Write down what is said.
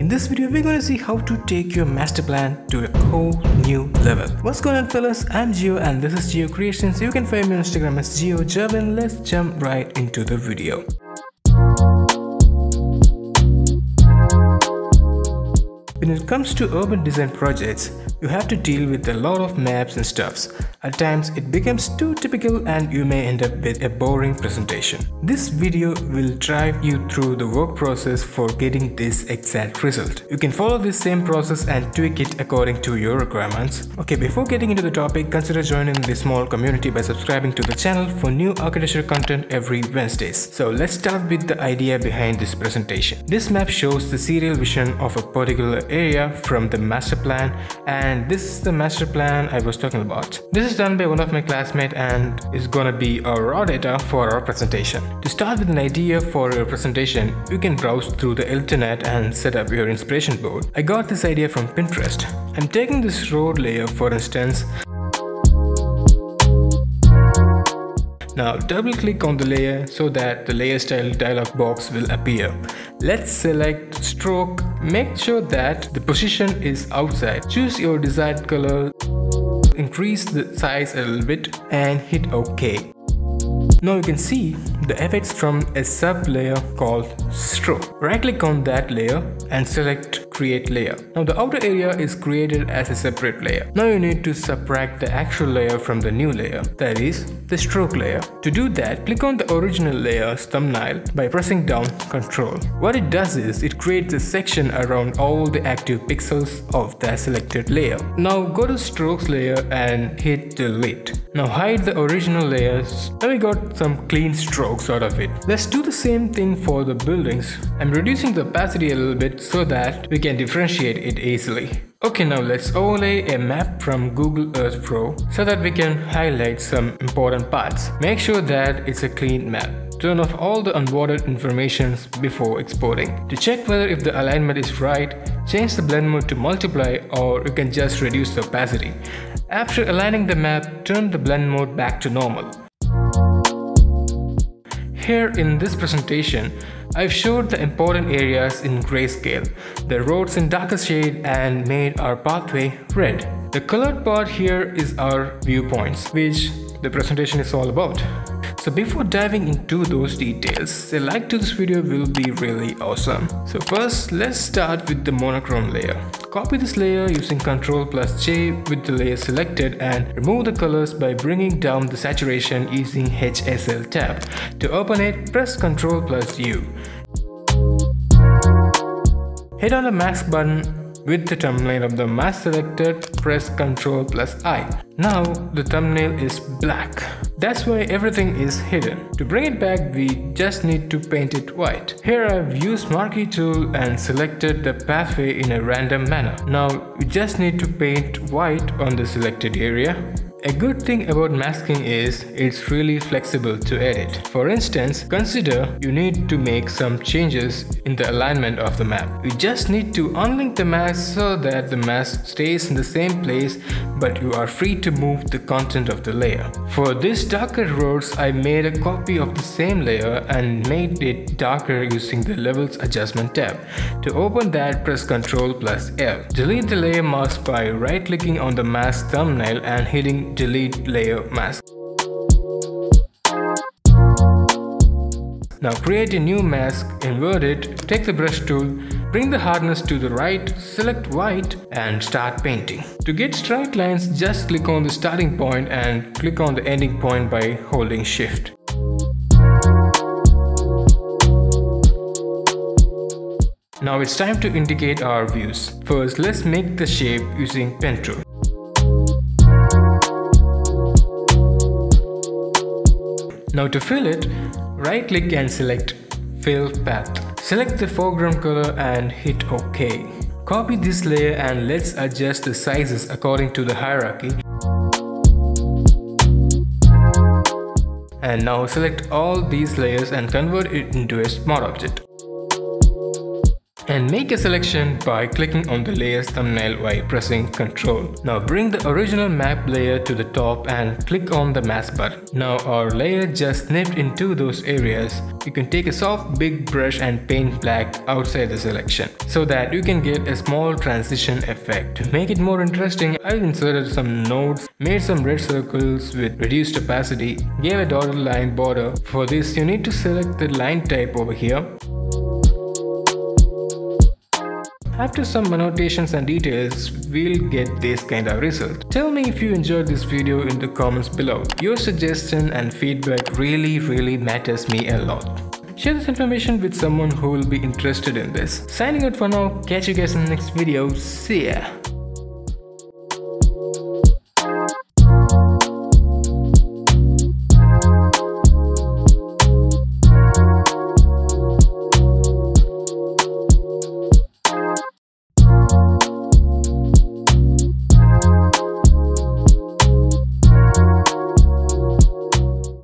In this video, we're going to see how to take your master plan to a whole new level. What's going on, fellas? I'm Geo and this is Geo Creations. You can find me on Instagram as Geo Jerwin. Let's jump right into the video. When it comes to urban design projects, you have to deal with a lot of maps and stuffs. At times it becomes too typical and you may end up with a boring presentation. This video will drive you through the work process for getting this exact result. You can follow this same process and tweak it according to your requirements. Okay, before getting into the topic, consider joining the small community by subscribing to the channel for new architecture content every Wednesdays. So let's start with the idea behind this presentation. This map shows the serial vision of a particular area from the master plan, and this is the master plan I was talking about. This is done by one of my classmates and is gonna be our raw data for our presentation. To start with an idea for your presentation, you can browse through the internet and set up your inspiration board. I got this idea from Pinterest. I'm taking this road layer for instance. Now double click on the layer so that the layer style dialog box will appear. Let's select stroke, make sure that the position is outside. Choose your desired color, increase the size a little bit and hit OK. Now you can see the effects from a sub layer called stroke. Right click on that layer and select create layer. Now the outer area is created as a separate layer. Now you need to subtract the actual layer from the new layer, that is the stroke layer. To do that, click on the original layer's thumbnail by pressing down Ctrl. What it does is it creates a section around all the active pixels of that selected layer. Now go to strokes layer and hit delete. Now hide the original layers. Now we got some clean strokes out of it. Let's do the same thing for the buildings. I'm reducing the opacity a little bit so that we can differentiate it easily. Okay, now let's overlay a map from Google Earth Pro so that we can highlight some important parts. Make sure that it's a clean map. Turn off all the unwanted informations before exporting. To check whether if the alignment is right, change the blend mode to multiply, or you can just reduce the opacity. After aligning the map, turn the blend mode back to normal. Here in this presentation, I've showed the important areas in grayscale, the roads in darker shade, and made our pathway red. The colored part here is our viewpoints, which the presentation is all about. So before diving into those details, a like to this video will be really awesome. So first, let's start with the monochrome layer. Copy this layer using Ctrl+J with the layer selected and remove the colors by bringing down the saturation using HSL tab. To open it, press Ctrl+U. Hit on the mask button. With the thumbnail of the mask selected, press Ctrl+I. Now the thumbnail is black. That's why everything is hidden. To bring it back, we just need to paint it white. Here I've used marquee tool and selected the pathway in a random manner. Now we just need to paint white on the selected area. A good thing about masking is it's really flexible to edit. For instance, consider you need to make some changes in the alignment of the map. You just need to unlink the mask so that the mask stays in the same place, but you are free to move the content of the layer. For this darker roads, I made a copy of the same layer and made it darker using the levels adjustment tab. To open that, press Ctrl+L. Delete the layer mask by right clicking on the mask thumbnail and hitting delete layer mask. Now create a new mask, invert it, take the brush tool, bring the hardness to the right, select white and start painting. To get straight lines, just click on the starting point and click on the ending point by holding shift. Now it's time to indicate our views. First, let's make the shape using pen tool. Now to fill it, right click and select Fill Path. Select the foreground color and hit OK. Copy this layer and let's adjust the sizes according to the hierarchy. And now select all these layers and convert it into a smart object. and make a selection by clicking on the layer's thumbnail by pressing Ctrl. Now bring the original map layer to the top and click on the mask button. Now our layer just snipped into those areas. You can take a soft big brush and paint black outside the selection so that you can get a small transition effect. To make it more interesting, I've inserted some nodes, made some red circles with reduced opacity, gave a dotted line border. For this you need to select the line type over here. After some annotations and details, we'll get this kind of result. Tell me if you enjoyed this video in the comments below. Your suggestion and feedback really matters me a lot. Share this information with someone who will be interested in this. Signing out for now, catch you guys in the next video, see ya!